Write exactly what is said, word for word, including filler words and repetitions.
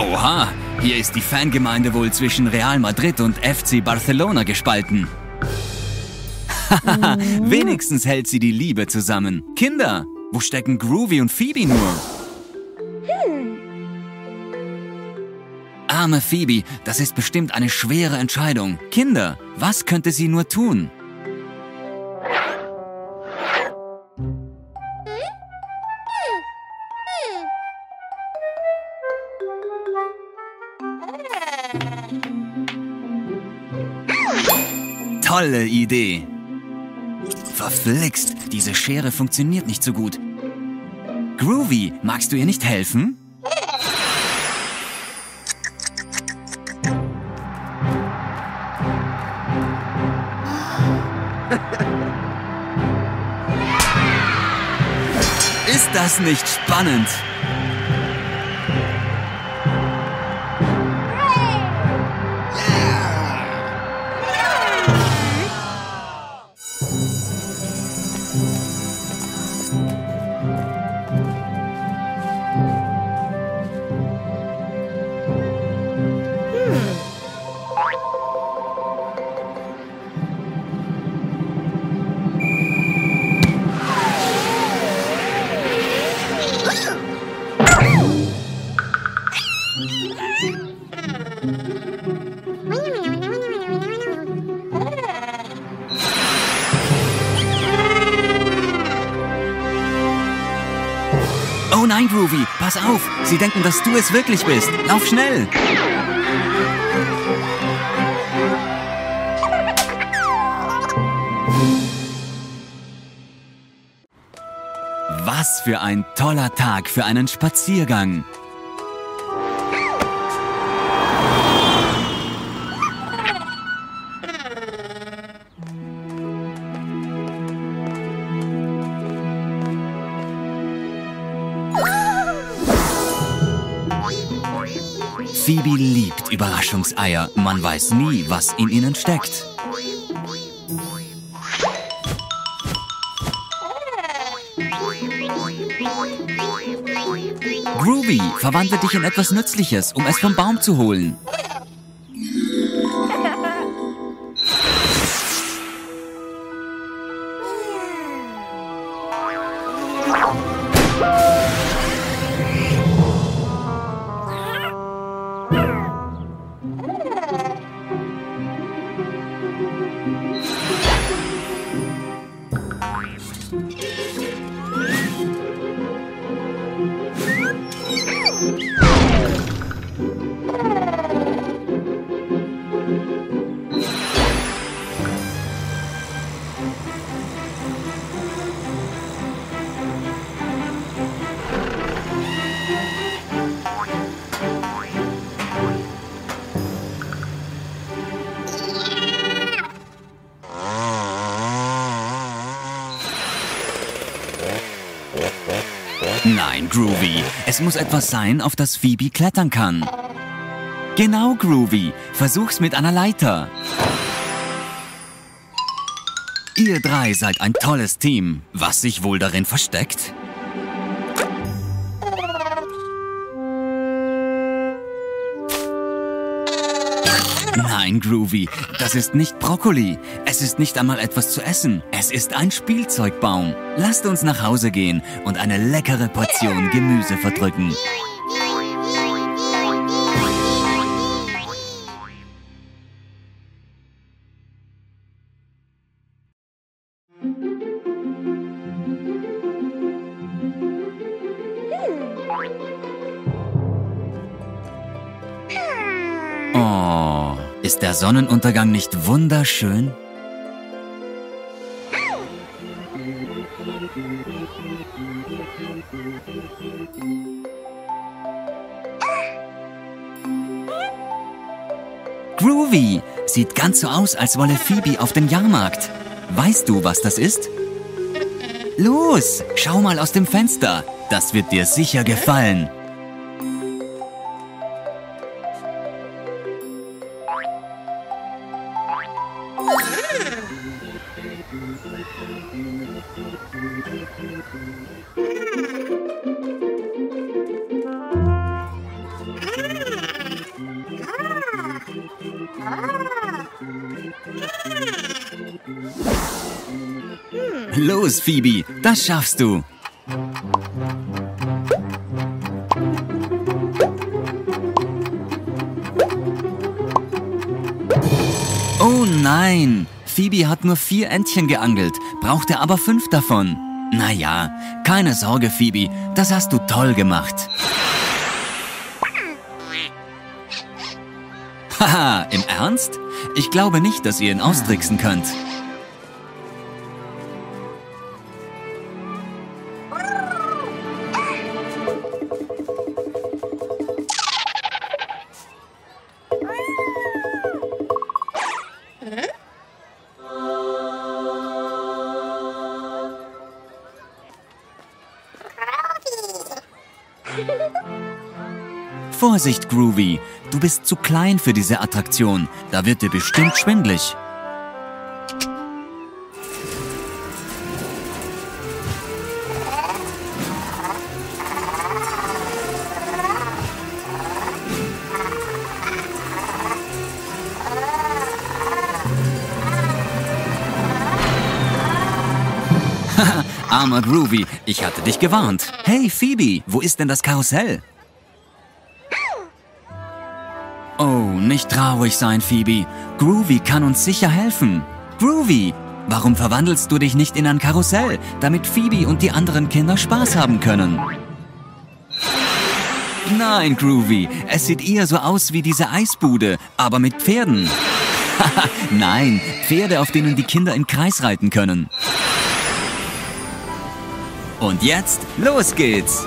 Oha, hier ist die Fangemeinde wohl zwischen Real Madrid und F C Barcelona gespalten. Haha, wenigstens hält sie die Liebe zusammen. Kinder, wo stecken Groovy und Phoebe nur? Arme Phoebe, das ist bestimmt eine schwere Entscheidung. Kinder, was könnte sie nur tun? Tolle Idee! Verflixt, diese Schere funktioniert nicht so gut. Groovy, magst du ihr nicht helfen? Ist das nicht spannend? Oh nein, Groovy, pass auf! Sie denken, dass du es wirklich bist. Lauf schnell! Was für ein toller Tag für einen Spaziergang! Phoebe liebt Überraschungseier. Man weiß nie, was in ihnen steckt. Groovy, verwandle dich in etwas Nützliches, um es vom Baum zu holen. Nein, Groovy, es muss etwas sein, auf das Phoebe klettern kann. Genau, Groovy, versuch's mit einer Leiter. Ihr drei seid ein tolles Team. Was sich wohl darin versteckt? Nein, Groovy, das ist nicht Brokkoli. Es ist nicht einmal etwas zu essen. Es ist ein Spielzeugbaum. Lasst uns nach Hause gehen und eine leckere Portion Gemüse verdrücken. Oh, ist der Sonnenuntergang nicht wunderschön? Groovy! Sieht ganz so aus, als wolle Phoebe auf den Jahrmarkt. Weißt du, was das ist? Los, schau mal aus dem Fenster. Das wird dir sicher gefallen. los, Phoebe, das schaffst du. Oh nein, Phoebe hat nur vier Entchen geangelt, brauchte aber fünf davon. Naja, keine Sorge, Phoebe, das hast du toll gemacht. Haha, im Ernst? Ich glaube nicht, dass ihr ihn austricksen könnt. Vorsicht, Groovy, du bist zu klein für diese Attraktion. Da wird dir bestimmt schwindelig. Haha, armer Groovy, ich hatte dich gewarnt. Hey, Phoebe, wo ist denn das Karussell? Oh, nicht traurig sein, Phoebe. Groovy kann uns sicher helfen. Groovy, warum verwandelst du dich nicht in ein Karussell, damit Phoebe und die anderen Kinder Spaß haben können? Nein, Groovy, es sieht eher so aus wie diese Eisbude, aber mit Pferden. Haha, nein, Pferde, auf denen die Kinder im Kreis reiten können. Und jetzt, los geht's!